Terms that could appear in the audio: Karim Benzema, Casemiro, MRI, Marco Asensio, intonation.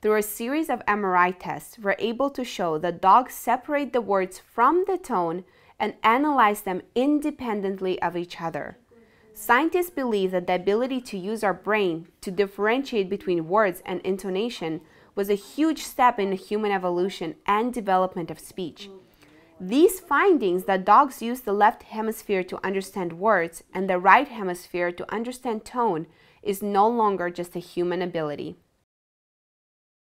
Through a series of MRI tests, we're able to show that dogs separate the words from the tone and analyze them independently of each other. Scientists believe that the ability to use our brain to differentiate between words and intonation was a huge step in human evolution and development of speech. These findings that dogs use the left hemisphere to understand words and the right hemisphere to understand tone is no longer just a human ability.